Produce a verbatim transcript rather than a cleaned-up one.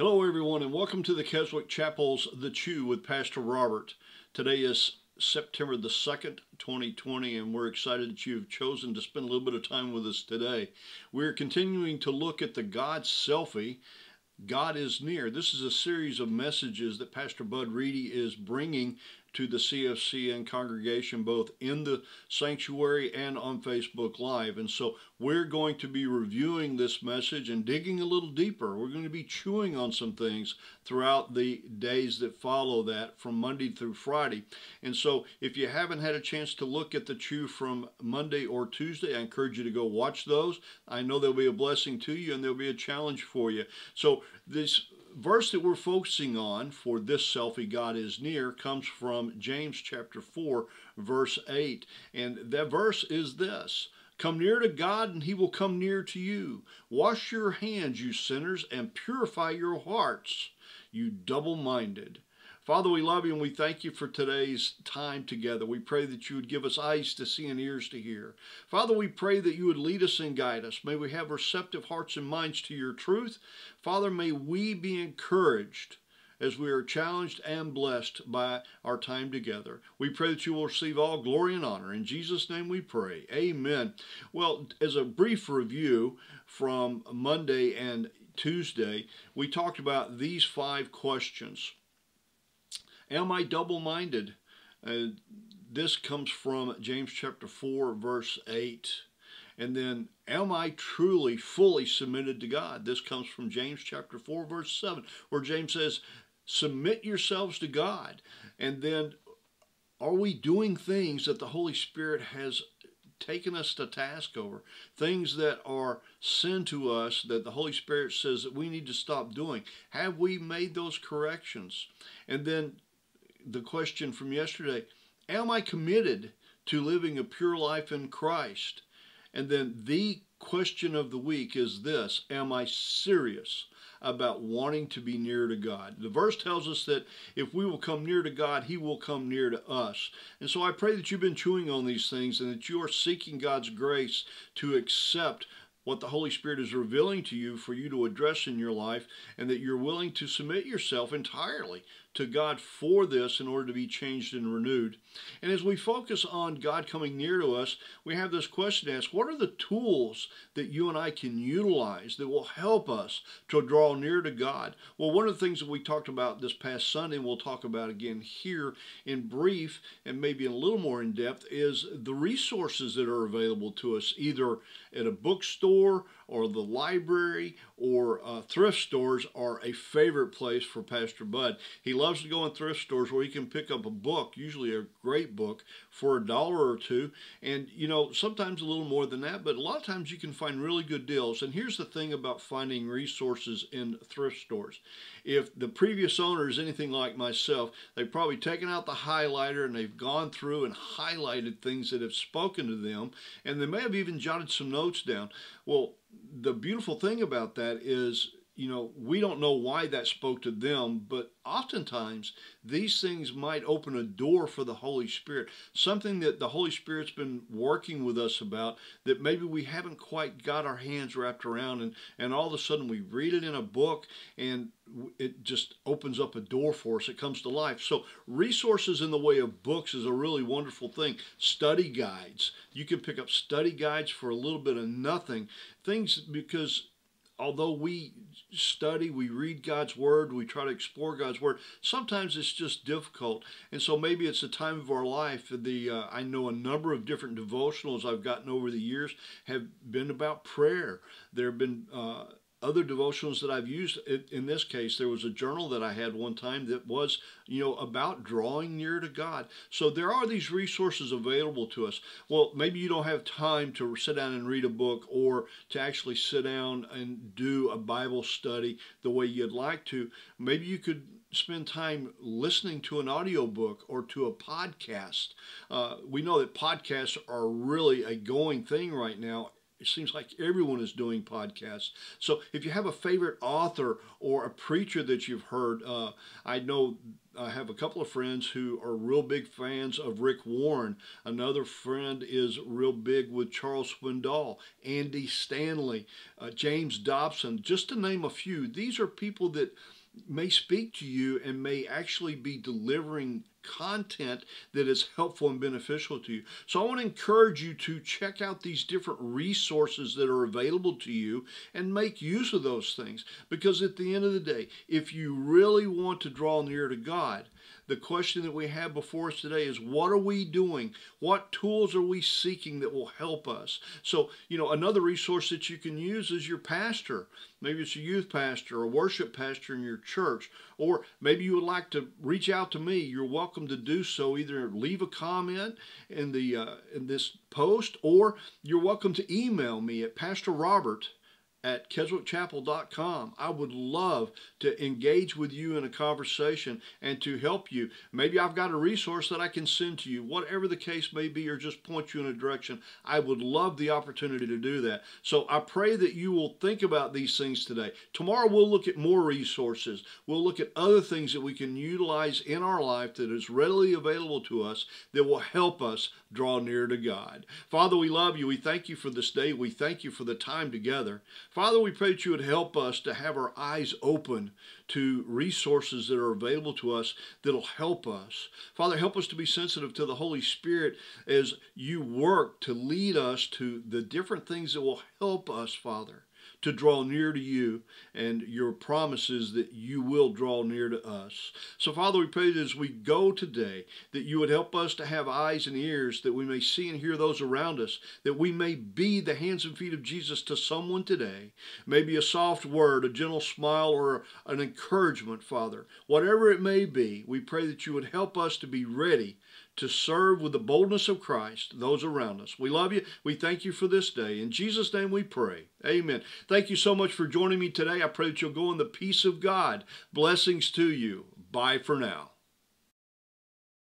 Hello everyone and welcome to the Keswick Chapel's The Chew with Pastor Robert. Today is September the second, twenty twenty, and we're excited that you've chosen to spend a little bit of time with us today. We're continuing to look at the God Selfie, God is Near. This is a series of messages that Pastor Bud Reedy is bringing to the C F C N congregation, both in the sanctuary and on Facebook Live. And so we're going to be reviewing this message and digging a little deeper. We're going to be chewing on some things throughout the days that follow that, from Monday through Friday. And so if you haven't had a chance to look at the chew from Monday or Tuesday, I encourage you to go watch those. I know they'll be a blessing to you and there'll be a challenge for you. So this verse that we're focusing on for this selfie, God is Near, comes from James chapter four, verse eight. And that verse is this: come near to God and he will come near to you. Wash your hands, you sinners, and purify your hearts, you double-minded. Father, we love you and we thank you for today's time together. We pray that you would give us eyes to see and ears to hear. Father, we pray that you would lead us and guide us. May we have receptive hearts and minds to your truth. Father, may we be encouraged as we are challenged and blessed by our time together. We pray that you will receive all glory and honor. In Jesus' name we pray. Amen. Well, as a brief review from Monday and Tuesday, we talked about these five questions. Am I double-minded? Uh, this comes from James chapter four, verse eight. And then, am I truly, fully submitted to God? This comes from James chapter four, verse seven, where James says, submit yourselves to God. And then, are we doing things that the Holy Spirit has taken us to task over, things that are sin to us that the Holy Spirit says that we need to stop doing? Have we made those corrections? And then, the question from yesterday, am I committed to living a pure life in Christ? And then the question of the week is this: am I serious about wanting to be near to God? The verse tells us that if we will come near to God, he will come near to us. And so I pray that you've been chewing on these things and that you are seeking God's grace to accept what the Holy Spirit is revealing to you for you to address in your life, and that you're willing to submit yourself entirely to God for this in order to be changed and renewed. And as we focus on God coming near to us, we have this question asked: what are the tools that you and I can utilize that will help us to draw near to God? Well, one of the things that we talked about this past Sunday, and we'll talk about again here in brief and maybe a little more in depth, is the resources that are available to us, either at a bookstore or the library, or uh, thrift stores are a favorite place for Pastor Bud. He loves to go in thrift stores where he can pick up a book, usually a great book, for a dollar or two. And, you know, sometimes a little more than that, but a lot of times you can find really good deals. And here's the thing about finding resources in thrift stores. If the previous owner is anything like myself, they've probably taken out the highlighter and they've gone through and highlighted things that have spoken to them. And they may have even jotted some notes down. Well, the beautiful thing about that is, you know, we don't know why that spoke to them, but oftentimes these things might open a door for the Holy Spirit, something that the Holy Spirit's been working with us about that maybe we haven't quite got our hands wrapped around, and, and all of a sudden we read it in a book and it just opens up a door for us. It comes to life. So resources in the way of books is a really wonderful thing. Study guides. You can pick up study guides for a little bit of nothing. Things, because although we study, we read God's Word, we try to explore God's Word, sometimes it's just difficult. And so maybe it's a time of our life. The uh, I know a number of different devotionals I've gotten over the years have been about prayer. There have been uh, other devotionals that I've used. In this case, there was a journal that I had one time that was, you know, about drawing near to God. So there are these resources available to us. Well, maybe you don't have time to sit down and read a book or to actually sit down and do a Bible study the way you'd like to. Maybe you could spend time listening to an audiobook or to a podcast. Uh, we know that podcasts are really a going thing right now. It seems like everyone is doing podcasts. So if you have a favorite author or a preacher that you've heard, uh, I know I have a couple of friends who are real big fans of Rick Warren. Another friend is real big with Charles Swindoll, Andy Stanley, uh, James Dobson, just to name a few. These are people that may speak to you and may actually be delivering content that is helpful and beneficial to you. So I want to encourage you to check out these different resources that are available to you and make use of those things. Because at the end of the day, if you really want to draw near to God, the question that we have before us today is, what are we doing? What tools are we seeking that will help us? So, you know, another resource that you can use is your pastor. Maybe it's a youth pastor or worship pastor in your church, or maybe you would like to reach out to me. You're welcome Welcome to do so. Either leave a comment in the uh, in this post, or you're welcome to email me at pastor robert at keswick chapel dot com. I would love to engage with you in a conversation and to help you. Maybe I've got a resource that I can send to you, whatever the case may be, or just point you in a direction. I would love the opportunity to do that. So I pray that you will think about these things today. Tomorrow we'll look at more resources. We'll look at other things that we can utilize in our life that is readily available to us that will help us draw near to God. Father, we love you. We thank you for this day. We thank you for the time together. Father, we pray that you would help us to have our eyes open to resources that are available to us that will help us. Father, help us to be sensitive to the Holy Spirit as you work to lead us to the different things that will help us, Father, to draw near to you and your promises that you will draw near to us. So, Father, we pray that as we go today, that you would help us to have eyes and ears, that we may see and hear those around us, that we may be the hands and feet of Jesus to someone today. Maybe a soft word, a gentle smile, or an encouragement, Father. Whatever it may be, we pray that you would help us to be ready to serve with the boldness of Christ those around us. We love you. We thank you for this day. In Jesus' name we pray. Amen. Thank you so much for joining me today. I pray that you'll go in the peace of God. Blessings to you. Bye for now.